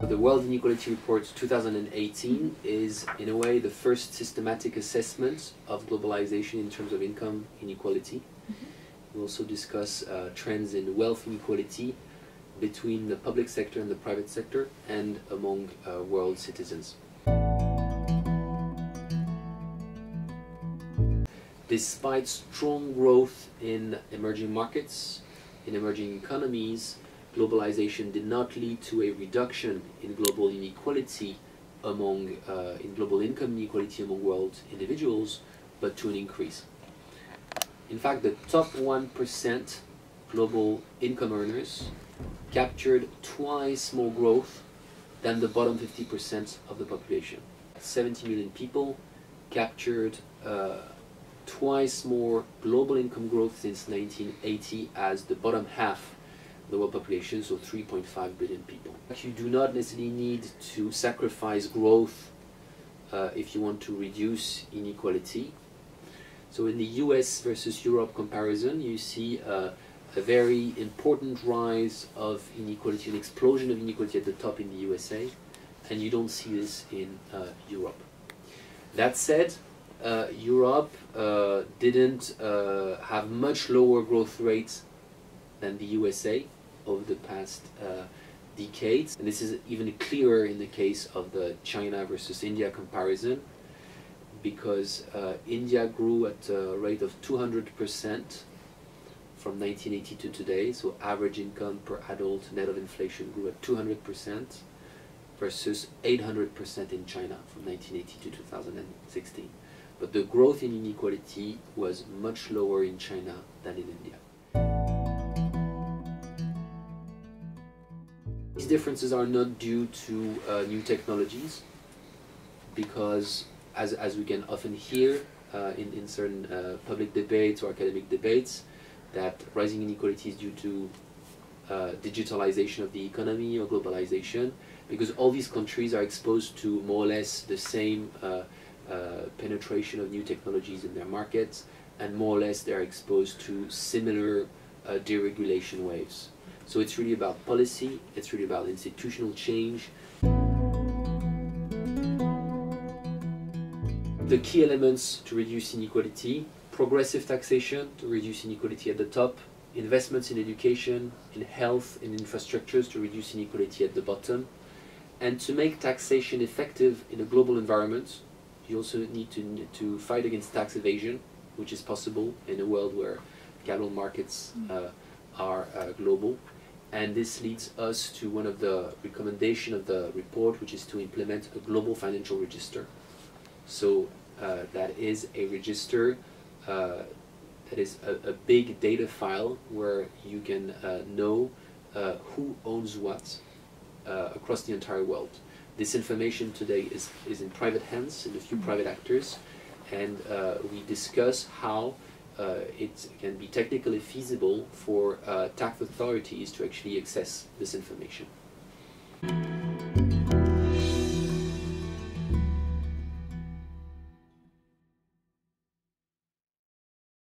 The World Inequality Report 2018 is, in a way, the first systematic assessment of globalization in terms of income inequality. We also discuss trends in wealth inequality between the public sector and the private sector and among world citizens. Despite strong growth in emerging markets, in emerging economies, globalization did not lead to a reduction in global inequality among, in global income inequality among world individuals, but to an increase. In fact, the top 1% global income earners captured twice more growth than the bottom 50% of the population. 70 million people captured twice more global income growth since 1980 as the bottom half of the world population, so 3.5 billion people. You do not necessarily need to sacrifice growth if you want to reduce inequality. So in the US versus Europe comparison, you see a very important rise of inequality, an explosion of inequality at the top in the USA, and you don't see this in Europe. That said, Europe didn't have much lower growth rates than the USA over the past decades. And this is even clearer in the case of the China versus India comparison, because India grew at a rate of 200% from 1980 to today, so average income per adult net of inflation grew at 200% versus 800% in China from 1980 to 2016. But the growth in inequality was much lower in China than in India. These differences are not due to new technologies, because as we can often hear in certain public debates or academic debates, that rising inequality is due to digitalization of the economy or globalization, because all these countries are exposed to more or less the same penetration of new technologies in their markets, and more or less they're exposed to similar deregulation waves. So it's really about policy, it's really about institutional change. The key elements to reduce inequality: progressive taxation to reduce inequality at the top, investments in education, in health, in infrastructures to reduce inequality at the bottom, and to make taxation effective in a global environment. You also need to fight against tax evasion, which is possible in a world where capital markets are global. And this leads us to one of the recommendations of the report, which is to implement a global financial register. So that is a register that is a big data file where you can know who owns what across the entire world. This information today is in private hands, in a few private actors, and we discuss how it can be technically feasible for tax authorities to actually access this information.